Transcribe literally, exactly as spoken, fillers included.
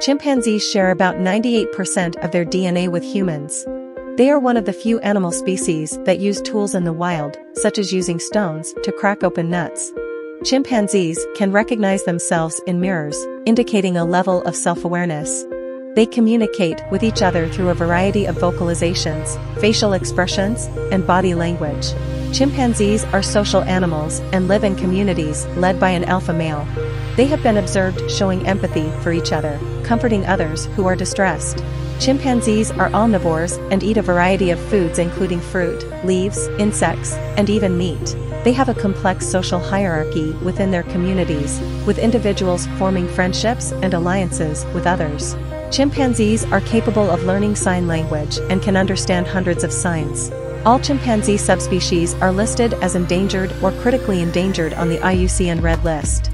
Chimpanzees share about ninety-eight percent of their D N A with humans. They are one of the few animal species that use tools in the wild, such as using stones, to crack open nuts. Chimpanzees can recognize themselves in mirrors, indicating a level of self-awareness. They communicate with each other through a variety of vocalizations, facial expressions, and body language. Chimpanzees are social animals and live in communities led by an alpha male. They have been observed showing empathy for each other, comforting others who are distressed. Chimpanzees are omnivores and eat a variety of foods including fruit, leaves, insects, and even meat. They have a complex social hierarchy within their communities, with individuals forming friendships and alliances with others. Chimpanzees are capable of learning sign language and can understand hundreds of signs. All chimpanzee subspecies are listed as endangered or critically endangered on the I U C N Red List.